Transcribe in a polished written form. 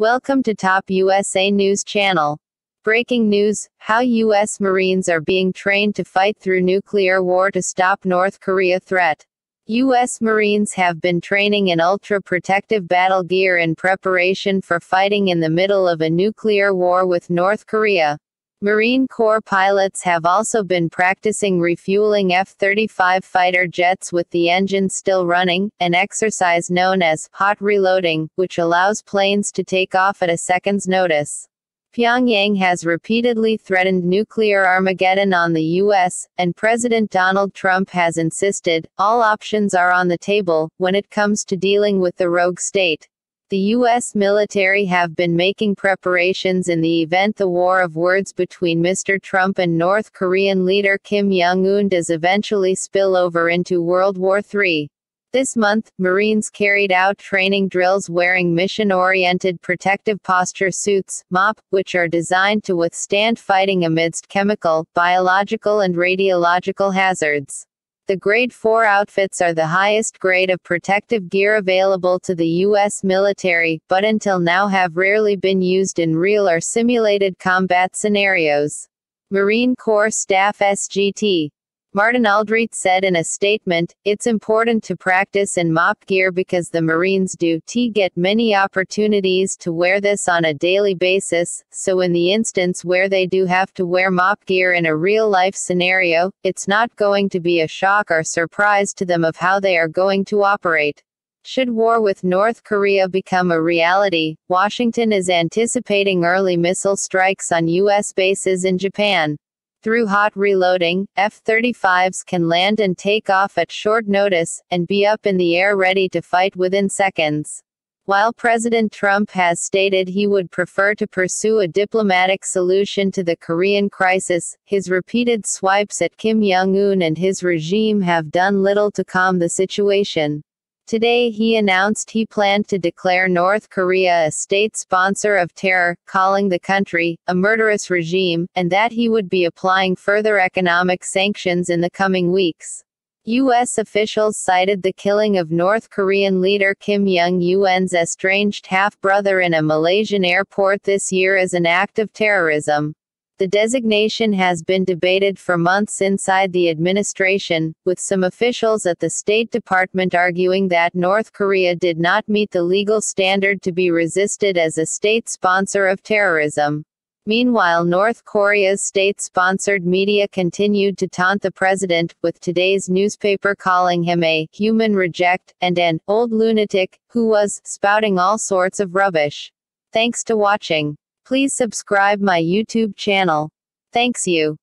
Welcome to Top USA News Channel. Breaking news, how U.S. Marines are being trained to fight through nuclear war to stop North Korea threat. U.S. Marines have been training in ultra-protective battle gear in preparation for fighting in the middle of a nuclear war with North Korea. Marine Corps pilots have also been practicing refueling F-35 fighter jets with the engines still running, an exercise known as hot reloading, which allows planes to take off at a second's notice. Pyongyang has repeatedly threatened nuclear Armageddon on the U.S., and President Donald Trump has insisted, all options are on the table, when it comes to dealing with the rogue state. The U.S. military have been making preparations in the event the war of words between Mr. Trump and North Korean leader Kim Jong-un does eventually spill over into World War III. This month, Marines carried out training drills wearing mission-oriented protective posture suits, MOPP, which are designed to withstand fighting amidst chemical, biological and radiological hazards. The Grade 4 outfits are the highest grade of protective gear available to the U.S. military, but until now have rarely been used in real or simulated combat scenarios. Marine Corps Staff SGT Martin Aldridge said in a statement, "It's important to practice in MOPP gear because the Marines do get many opportunities to wear this on a daily basis, so in the instance where they do have to wear MOPP gear in a real-life scenario, it's not going to be a shock or surprise to them of how they are going to operate." Should war with North Korea become a reality, Washington is anticipating early missile strikes on U.S. bases in Japan. Through hot reloading, F-35s can land and take off at short notice, and be up in the air ready to fight within seconds. While President Trump has stated he would prefer to pursue a diplomatic solution to the Korean crisis, his repeated swipes at Kim Jong-un and his regime have done little to calm the situation. Today he announced he planned to declare North Korea a state sponsor of terror, calling the country a murderous regime, and that he would be applying further economic sanctions in the coming weeks. U.S. officials cited the killing of North Korean leader Kim Jong-un's estranged half-brother in a Malaysian airport this year as an act of terrorism. The designation has been debated for months inside the administration, with some officials at the State Department arguing that North Korea did not meet the legal standard to be resisted as a state sponsor of terrorism. Meanwhile, North Korea's state-sponsored media continued to taunt the president, with today's newspaper calling him a human reject and an old lunatic, who was spouting all sorts of rubbish. Thanks to watching. Please subscribe my YouTube channel. Thanks you.